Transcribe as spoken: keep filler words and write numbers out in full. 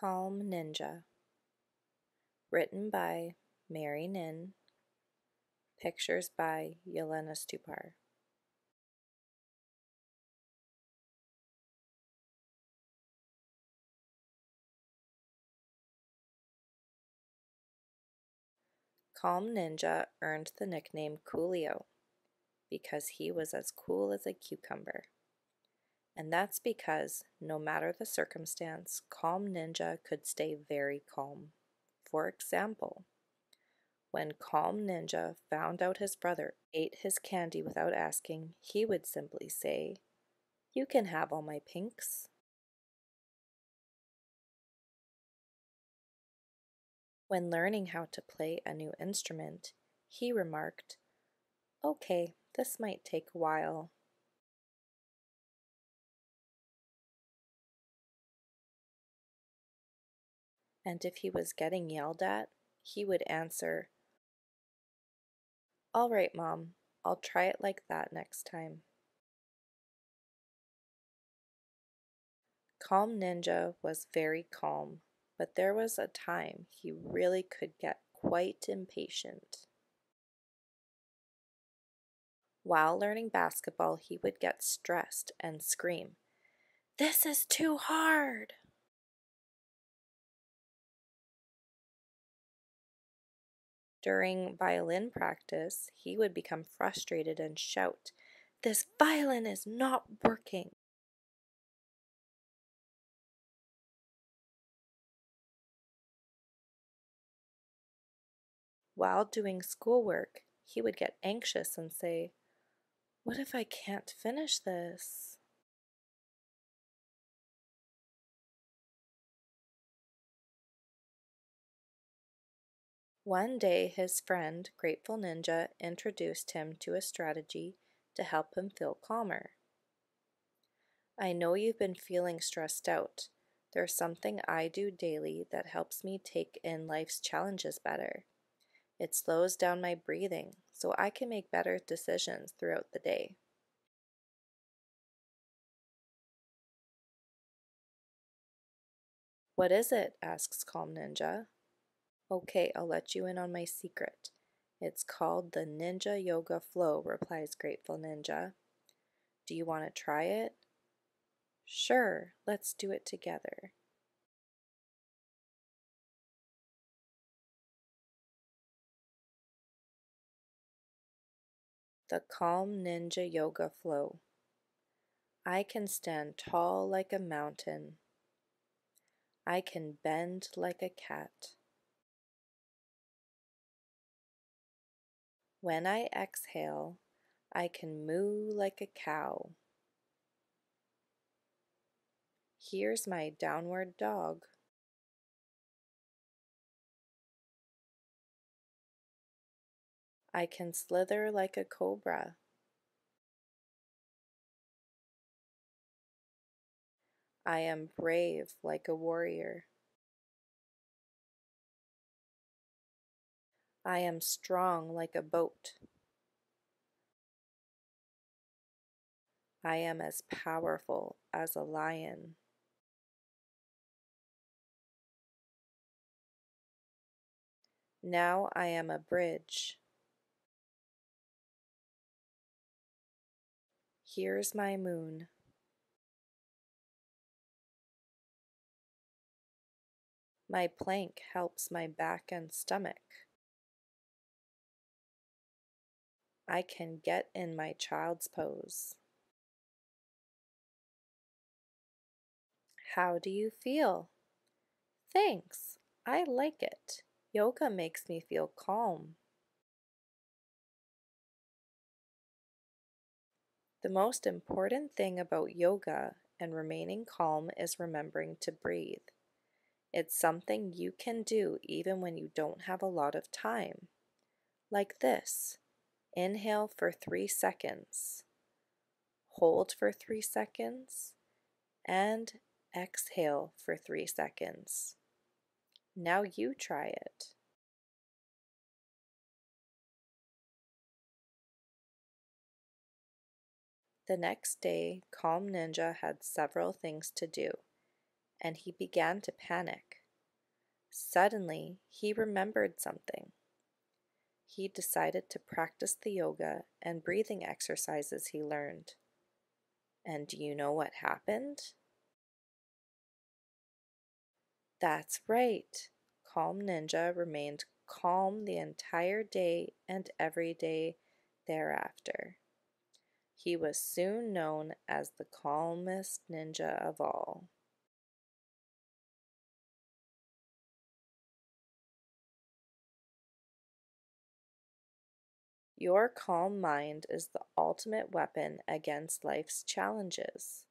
Calm Ninja, written by Mary Nhin, pictures by Jelena Stupar. Calm Ninja earned the nickname Coolio because he was as cool as a cucumber. And that's because, no matter the circumstance, Calm Ninja could stay very calm. For example, when Calm Ninja found out his brother ate his candy without asking, he would simply say, "You can have all my pinks." When learning how to play a new instrument, he remarked, "Okay, this might take a while." And if he was getting yelled at, he would answer, "All right, Mom, I'll try it like that next time." Calm Ninja was very calm, but there was a time he really could get quite impatient. While learning basketball, he would get stressed and scream, "This is too hard!" During violin practice, he would become frustrated and shout, "This violin is not working!" While doing schoolwork, he would get anxious and say, "What if I can't finish this?" One day, his friend, Grateful Ninja, introduced him to a strategy to help him feel calmer. "I know you've been feeling stressed out. There's something I do daily that helps me take in life's challenges better. It slows down my breathing so I can make better decisions throughout the day." "What is it?" asks Calm Ninja. "Okay, I'll let you in on my secret. It's called the Ninja Yoga Flow," replies Grateful Ninja. "Do you want to try it?" "Sure, let's do it together." The Calm Ninja Yoga Flow. I can stand tall like a mountain. I can bend like a cat. When I exhale, I can moo like a cow. Here's my downward dog. I can slither like a cobra. I am brave like a warrior. I am strong like a boat. I am as powerful as a lion. Now I am a bridge. Here's my moon. My plank helps my back and stomach. I can get in my child's pose. How do you feel? "Thanks, I like it. Yoga makes me feel calm." The most important thing about yoga and remaining calm is remembering to breathe. It's something you can do even when you don't have a lot of time. Like this. Inhale for three seconds, hold for three seconds, and exhale for three seconds. Now you try it. The next day, Calm Ninja had several things to do, and he began to panic. Suddenly, he remembered something. He decided to practice the yoga and breathing exercises he learned. And do you know what happened? That's right. Calm Ninja remained calm the entire day and every day thereafter. He was soon known as the calmest ninja of all. Your calm mind is the ultimate weapon against life's challenges.